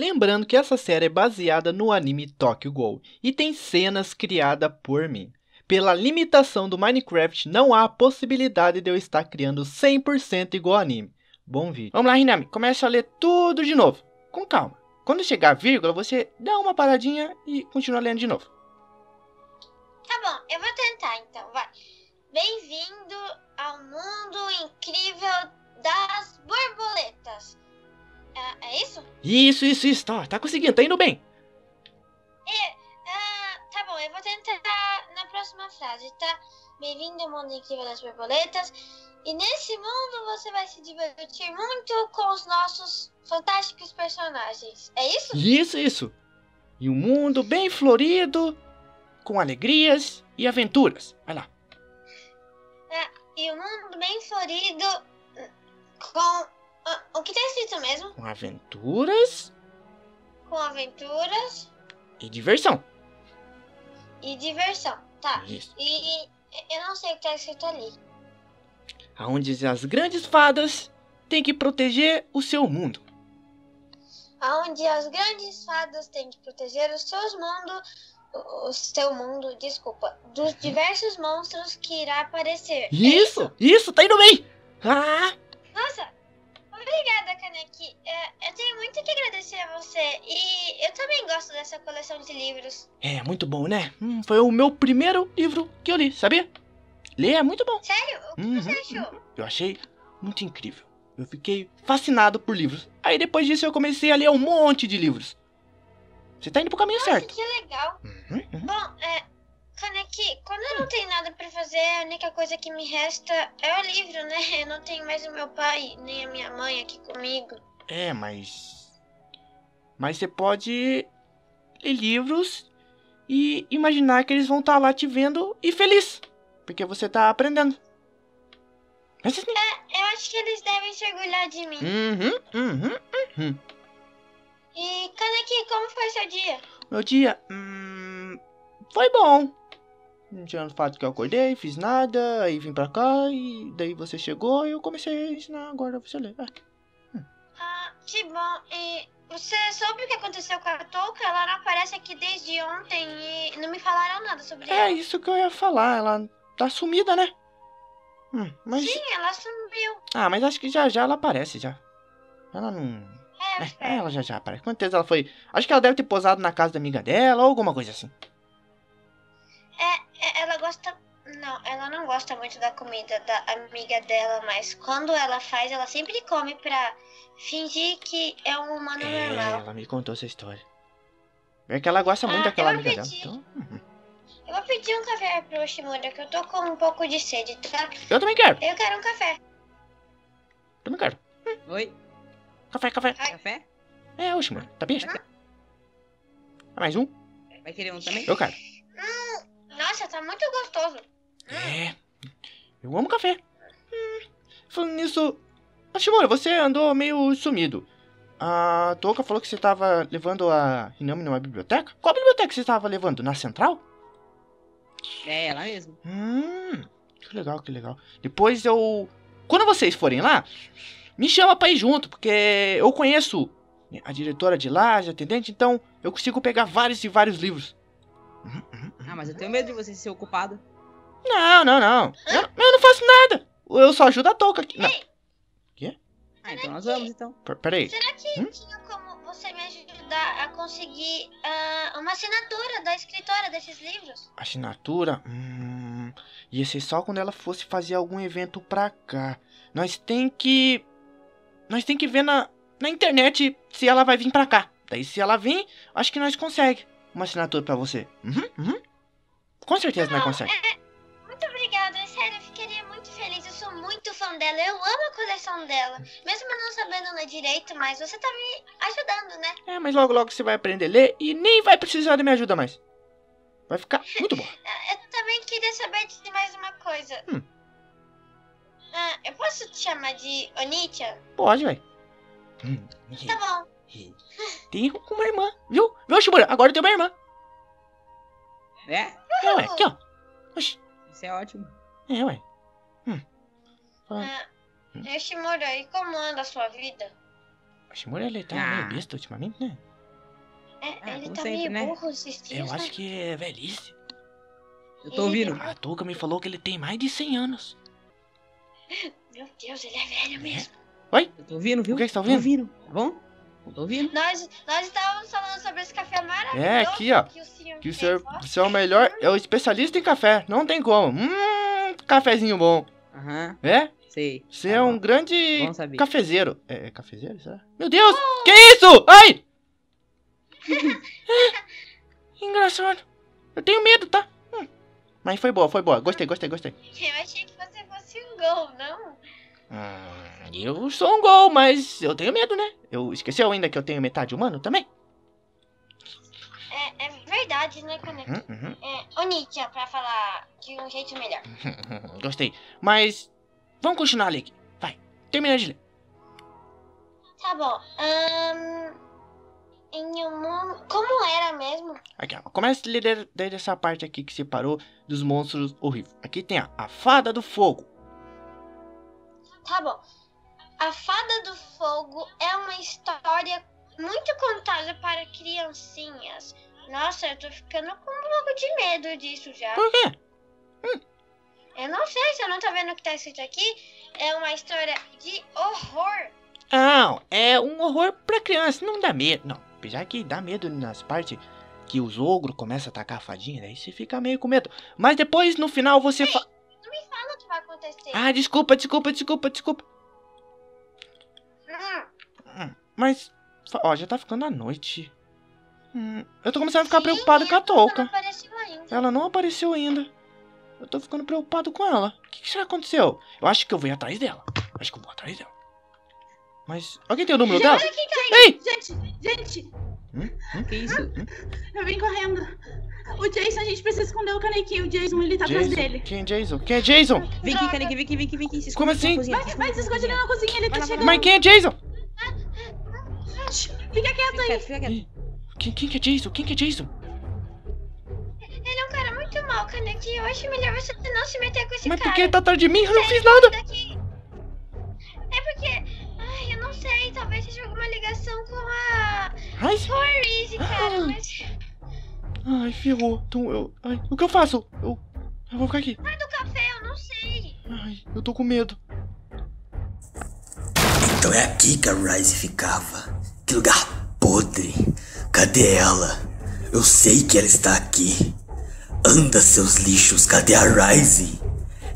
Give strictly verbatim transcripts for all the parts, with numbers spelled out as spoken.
Lembrando que essa série é baseada no anime Tokyo Ghoul e tem cenas criadas por mim. Pela limitação do Minecraft, não há a possibilidade de eu estar criando cem por cento igual ao anime. Bom vídeo. Vamos lá, Hinami. Começa a ler tudo de novo. Com calma. Quando chegar a vírgula, você dá uma paradinha e continua lendo de novo. Tá bom, eu vou tentar então, vai. Bem-vindo ao mundo incrível das borboletas. É, é isso? Isso, isso, isso. Tá, tá conseguindo, tá indo bem. É, uh, tá bom, eu vou tentar na próxima frase, tá? Bem-vindo ao mundo incrível das borboletas. E nesse mundo você vai se divertir muito com os nossos fantásticos personagens. É isso? Isso, isso. E um mundo bem florido, com alegrias e aventuras. Vai lá. É, e um mundo bem florido com... O que tá escrito mesmo? Com aventuras. Com aventuras. E diversão. E diversão, tá. Isso. E, e eu não sei o que tá escrito ali. Aonde as grandes fadas têm que proteger o seu mundo. Aonde as grandes fadas têm que proteger os seus mundos. O seu mundo, desculpa. Dos diversos monstros que irá aparecer. Isso, é isso? Isso, tá indo bem. Ah. Nossa. Obrigada, Kaneki. Eu tenho muito que agradecer a você e eu também gosto dessa coleção de livros. É, muito bom, né? Hum, foi o meu primeiro livro que eu li, sabia? Ler é muito bom. Sério? O que uhum, você achou? Uhum. Eu achei muito incrível. Eu fiquei fascinado por livros. Aí depois disso eu comecei a ler um monte de livros. Você tá indo pro caminho Nossa, certo. Que legal. Uhum, uhum. Bom, é... Kaneki, quando eu não tenho nada pra fazer, a única coisa que me resta é o livro, né? Eu não tenho mais o meu pai, nem a minha mãe aqui comigo. É, mas... Mas você pode ler livros e imaginar que eles vão estar lá te vendo e feliz. Porque você tá aprendendo. Mas... É, eu acho que eles devem se orgulhar de mim. Uhum, uhum, uhum. E, Kaneki, como foi seu dia? Meu dia? Hum, foi bom. Tirando o fato que eu acordei, fiz nada, aí vim pra cá, e daí você chegou e eu comecei a ensinar agora você ler. É. Hum. Ah, que bom. E você soube o que aconteceu com a Touka? Ela não aparece aqui desde ontem e não me falaram nada sobre é ela. É isso que eu ia falar, ela tá sumida, né? Hum, mas... Sim, ela sumiu. Ah, mas acho que já já ela aparece, já. Ela não... É, é ela já já aparece. Com certeza ela foi... Acho que ela deve ter posado na casa da amiga dela ou alguma coisa assim. Ela gosta... Não, ela não gosta muito da comida da amiga dela, mas quando ela faz, ela sempre come pra fingir que é um humano é, normal. Ela me contou essa história. É que ela gosta muito ah, daquela amiga pedir. dela. Então... Uhum. Eu vou pedir um café pro Oshimura, que eu tô com um pouco de sede, tá? Eu também quero. Eu quero um café. Eu também quero. Hum. Oi. Café, café. Ai. Café? É, Oshimura, tá bem? Uhum. Mais um? Vai querer um também? Eu quero. Hum. Nossa, tá muito gostoso. É, eu amo café. Hum. Falando nisso, Oshimura, você andou meio sumido. A Touka falou que você tava levando a Hinami numa biblioteca. Qual biblioteca você tava levando? Na central? É, ela mesmo. Hum, que legal, que legal. Depois eu... Quando vocês forem lá, me chama pra ir junto, porque eu conheço a diretora de lá, a atendente, então eu consigo pegar vários e vários livros. Uhum, uhum. Ah, mas eu tenho medo de você ser ocupado. Não, não, não. Eu, eu não faço nada. Eu só ajudo a Touka aqui. Ei. Quê? Ah, então nós vamos, então. Peraí. Será que hum? tinha como você me ajudar a conseguir uh, uma assinatura da escritora desses livros? Assinatura? Hum, ia ser só quando ela fosse fazer algum evento pra cá. Nós tem que... Nós tem que ver na, na internet se ela vai vir pra cá. Daí se ela vir, acho que nós consegue. Uma assinatura pra você. Uhum, uhum. Com certeza não consegue. É, muito obrigada, é sério, eu ficaria muito feliz. Eu sou muito fã dela, eu amo a coleção dela. Mesmo não sabendo ler direito, mas você tá me ajudando, né? É, mas logo logo você vai aprender a ler e nem vai precisar de minha ajuda mais. Vai ficar muito bom. Eu também queria saber de mais uma coisa. Hum. Ah, eu posso te chamar de Onitia? Pode, vai. Hum. Tá bom. Tem uma irmã, viu? Viu, Chimura? Agora tem uma irmã. É? É, ué, aqui, ó. Oxi. Isso é ótimo. É, ué. Hum. Ah, hum. Chimura, e como anda a sua vida? O Shimura, ele tá ah. meio besta ultimamente, né? É, ele ah, tá sempre, meio né? burro esses dias, Eu né? acho que é velhice. Eu tô ouvindo. Ele... A Touka me falou que ele tem mais de cem anos. Meu Deus, ele é velho é. mesmo. Oi? Eu tô ouvindo, viu? O que você tá ouvindo? Tô ouvindo, tá bom? Eu tô ouvindo. Nós, nós estávamos falando sobre esse café maravilhoso. É, aqui, ó. Que o senhor, que o senhor, o senhor é o melhor, é o especialista em café. Não tem como. Hum, cafezinho bom. Aham. Uhum. É? Sei. Você tá é bom. um grande cafezeiro. É, é cafezeiro, será? Meu Deus! Oh. Que isso? Ai! É, engraçado. Eu tenho medo, tá? Hum. Mas foi boa, foi boa. Gostei, gostei, gostei. Eu achei que você fosse um gol, não? Hum, eu sou um gol, mas eu tenho medo, né? Eu esqueceu ainda que eu tenho metade humano também? É, é verdade, né, Kaneki? Uhum, uhum. É, Onitia, pra falar de um jeito melhor. Gostei. Mas vamos continuar ali. Vai, termina de ler. Tá bom. Hum... Em um mundo... Como era mesmo? Aqui, ó. Começa a ler dessa parte aqui que separou dos monstros horríveis. Aqui tem a, a Fada do Fogo. Tá bom. A Fada do Fogo é uma história muito contada para criancinhas. Nossa, eu tô ficando com um pouco de medo disso já. Por quê? Hum. Eu não sei, se eu não tô vendo o que tá escrito aqui. É uma história de horror. Não, é um horror pra criança. Não dá medo, não. Apesar que dá medo nas partes que os ogros começam a atacar a fadinha, daí você fica meio com medo. Mas depois, no final, você fala... Não me fala o que vai acontecer. Ah, desculpa, desculpa, desculpa, desculpa. Hum. Mas, ó, já tá ficando à noite. Hum, eu tô começando a ficar Sim, preocupado com a Touka. Ela não apareceu ainda. Eu tô ficando preocupado com ela. O que, que será que aconteceu? Eu acho que eu vou ir atrás dela. Acho que eu vou atrás dela. Mas... Alguém tem o número dela? Ei! Gente, gente! Hum? Hum? Que isso? Hum? Eu vim correndo. O Jason, a gente precisa esconder o Kaneki. O Jason, ele tá Jason. atrás dele. Quem é Jason? Quem é Jason? Vem aqui, Kaneki, vem aqui, vem aqui, vem aqui. Como assim? Vai, vai, se esconde na cozinha, ele vai tá lá, chegando. Mas quem é Jason? Fica quieto aí. Fica quieto. Quem, quem que é Jason? Quem que é Jason? Ele é um cara muito mau, Kaneki. Eu acho melhor você não se meter com esse Mas cara. Mas por que ele tá atrás de mim? Eu não fiz nada. Daqui. É porque... Não sei, talvez seja alguma ligação com a... Rise? Rise, cara, mas... Ai, ferrou. Então, eu... Ai, o que eu faço? Eu... eu vou ficar aqui. Ai, do café, eu não sei. Ai, eu tô com medo. Então é aqui que a Rise ficava. Que lugar podre. Cadê ela? Eu sei que ela está aqui. Anda, seus lixos, cadê a Rise?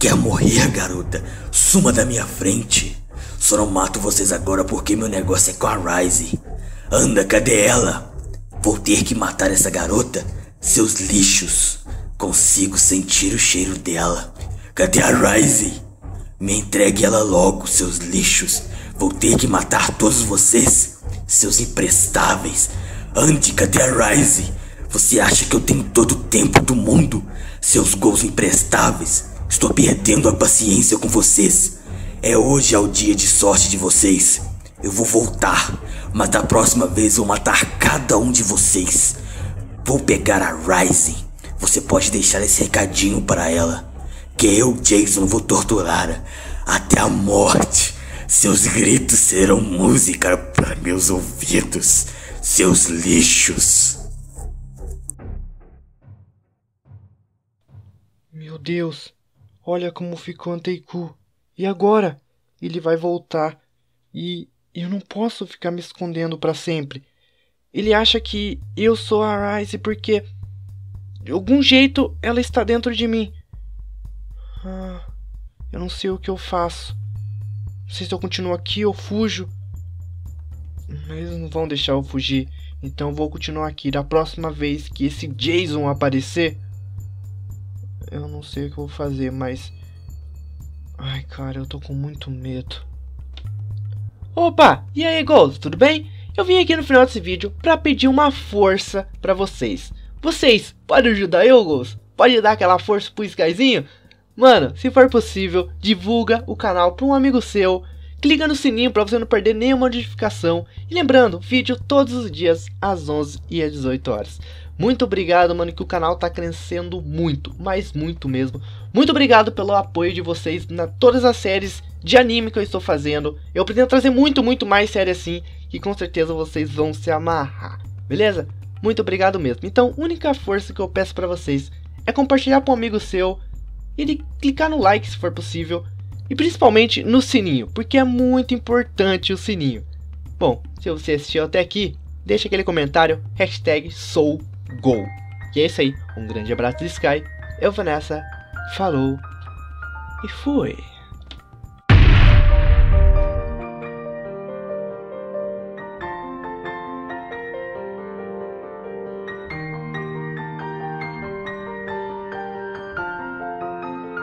Quer morrer, garota? Suma da minha frente. Só não mato vocês agora porque meu negócio é com a Rise. Anda, cadê ela? Vou ter que matar essa garota? Seus lixos. Consigo sentir o cheiro dela. Cadê a Rise? Me entregue ela logo, seus lixos. Vou ter que matar todos vocês, seus imprestáveis. Ande, cadê a Rise? Você acha que eu tenho todo o tempo do mundo? Seus gols imprestáveis. Estou perdendo a paciência com vocês. É hoje é o dia de sorte de vocês. Eu vou voltar, mas da próxima vez vou matar cada um de vocês. Vou pegar a Rise. Você pode deixar esse recadinho para ela, que eu, Jason, vou torturá-la até a morte. Seus gritos serão música para meus ouvidos, seus lixos. Meu Deus, olha como ficou Anteiku. E agora? Ele vai voltar. E eu não posso ficar me escondendo pra sempre. Ele acha que eu sou a Rise porque... de algum jeito ela está dentro de mim. Ah, eu não sei o que eu faço. Não sei se eu continuo aqui ou fujo. Mas eles não vão deixar eu fugir. Então eu vou continuar aqui. Da próxima vez que esse Jason aparecer... eu não sei o que eu vou fazer, mas... ai, cara, eu tô com muito medo. Opa, e aí, Ghost, tudo bem? Eu vim aqui no final desse vídeo pra pedir uma força pra vocês. Vocês, podem ajudar eu, Ghost? Pode dar aquela força pro Skyzinho? Mano, se for possível, divulga o canal pra um amigo seu. Clica no sininho pra você não perder nenhuma notificação. E lembrando, vídeo todos os dias, às onze e às dezoito horas. Muito obrigado, mano, que o canal tá crescendo muito, mas muito mesmo. Muito obrigado pelo apoio de vocês na todas as séries de anime que eu estou fazendo. Eu pretendo trazer muito, muito mais séries assim. que com certeza vocês vão se amarrar, beleza? Muito obrigado mesmo. Então, a única força que eu peço para vocês é compartilhar com um amigo seu e de clicar no like se for possível e principalmente no sininho, porque é muito importante o sininho. Bom, se você assistiu até aqui, deixa aquele comentário, hashtag SouGol. E é isso aí, um grande abraço de Sky, eu vou nessa, falou e fui!